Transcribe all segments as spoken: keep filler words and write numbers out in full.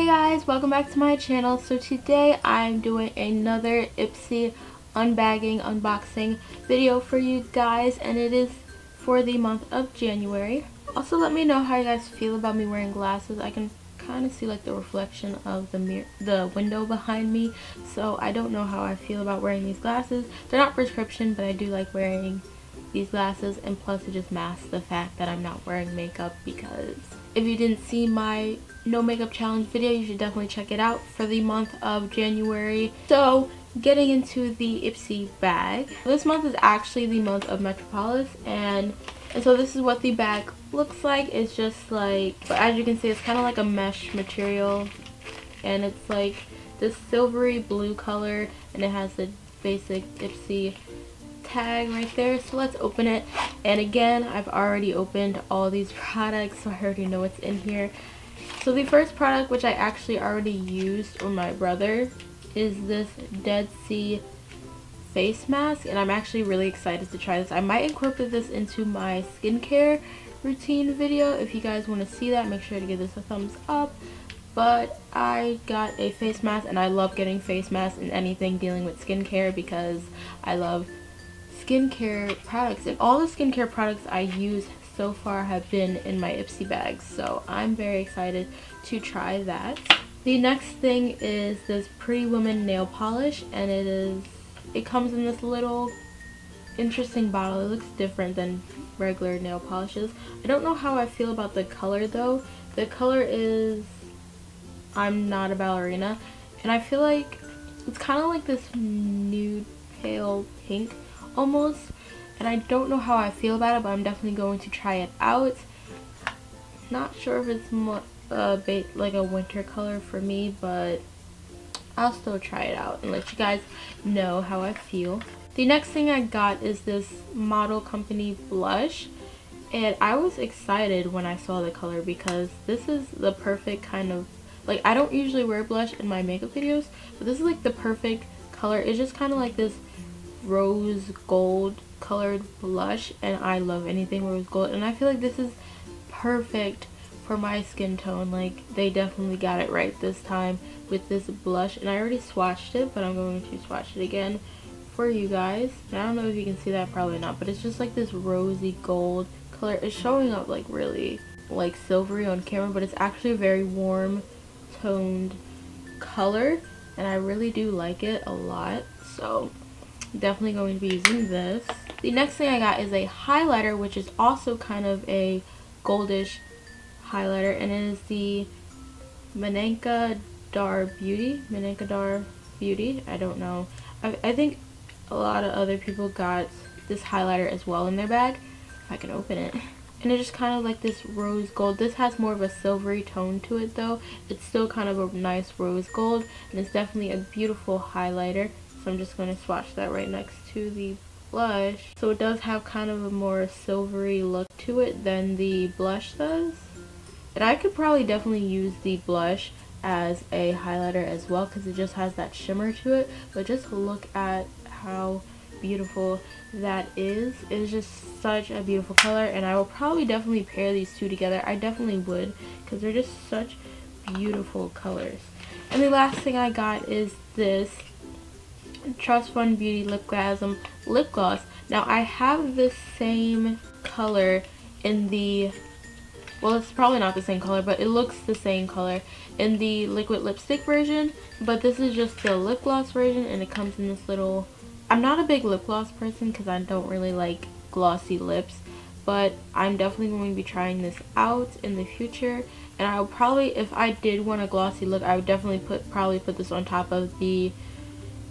Hey guys, welcome back to my channel. So today I'm doing another Ipsy unbagging unboxing video for you guys, and it is for the month of January. Also, let me know how you guys feel about me wearing glasses. I can kind of see like the reflection of the mirror, the window behind me, so I don't know how I feel about wearing these glasses. They're not prescription, but I do like wearing these glasses, and plus it just masks the fact that I'm not wearing makeup, because if you didn't see my no makeup challenge video, you should definitely check it out for the month of January. So getting into the Ipsy bag, this month is actually the month of Metropolis, and and so this is what the bag looks like. It's just like, but as you can see, it's kind of like a mesh material, and it's like this silvery blue color, and it has the basic Ipsy tag right there. So let's open it. And again, I've already opened all these products, so I already know what's in here. So the first product, which I actually already used on my brother, is this Dead Sea face mask, and I'm actually really excited to try this. I might incorporate this into my skincare routine video. If you guys want to see that, make sure to give this a thumbs up. But I got a face mask, and I love getting face masks and anything dealing with skincare, because I love skincare products, and all the skincare products I use so far have been in my Ipsy bags, so I'm very excited to try that. The next thing is this Pretty Woman nail polish, and it is it comes in this little interesting bottle. It looks different than regular nail polishes. I don't know how I feel about the color though. The color is I'm Not a Ballerina, and I feel like it's kind of like this nude pale pink almost, and I don't know how I feel about it, but I'm definitely going to try it out. Not sure if it's more uh, ba like a winter color for me, but I'll still try it out and let you guys know how I feel. The next thing I got is this Model Company blush, and I was excited when I saw the color, because this is the perfect kind of, like, I don't usually wear blush in my makeup videos, but this is like the perfect color. It's just kind of like this rose gold colored blush, and I love anything rose gold, and I feel like this is perfect for my skin tone. Like, they definitely got it right this time with this blush, and I already swatched it, but I'm going to swatch it again for you guys. And I don't know if you can see that, probably not, but it's just like this rosy gold color. It's showing up like really like silvery on camera, but it's actually a very warm toned color, and I really do like it a lot, so definitely going to be using this. The next thing I got is a highlighter, which is also kind of a goldish highlighter, and it is the Manna Kadar Beauty. Manna Kadar Beauty. I don't know. I, I think a lot of other people got this highlighter as well in their bag. If I can open it. And it's just kind of like this rose gold. This has more of a silvery tone to it though. It's still kind of a nice rose gold, and it's definitely a beautiful highlighter. So I'm just going to swatch that right next to the blush. So it does have kind of a more silvery look to it than the blush does. And I could probably definitely use the blush as a highlighter as well, because it just has that shimmer to it. But just look at how beautiful that is. It is just such a beautiful color, and I will probably definitely pair these two together. I definitely would, because they're just such beautiful colors. And the last thing I got is this Trust Fund Beauty lip gloss lip gloss. Now I have this same color in the, well, it's probably not the same color, but it looks the same color in the liquid lipstick version, but this is just the lip gloss version, and it comes in this little, I'm not a big lip gloss person because I don't really like glossy lips, but I'm definitely going to be trying this out in the future. And I'll probably, if I did want a glossy look, I would definitely put probably put this on top of the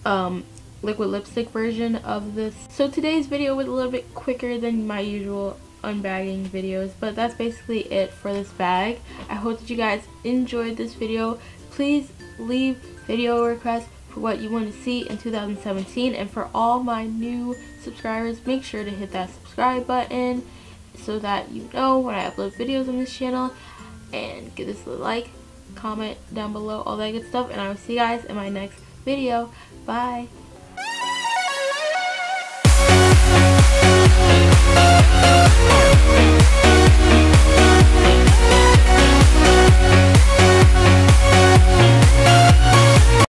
um liquid lipstick version of this. So today's video was a little bit quicker than my usual unbagging videos, but that's basically it for this bag. I hope that you guys enjoyed this video. Please leave video requests for what you want to see in two thousand seventeen, and for all my new subscribers, make sure to hit that subscribe button so that you know when I upload videos on this channel, and give this a like, comment down below, all that good stuff, and I will see you guys in my next video. Bye.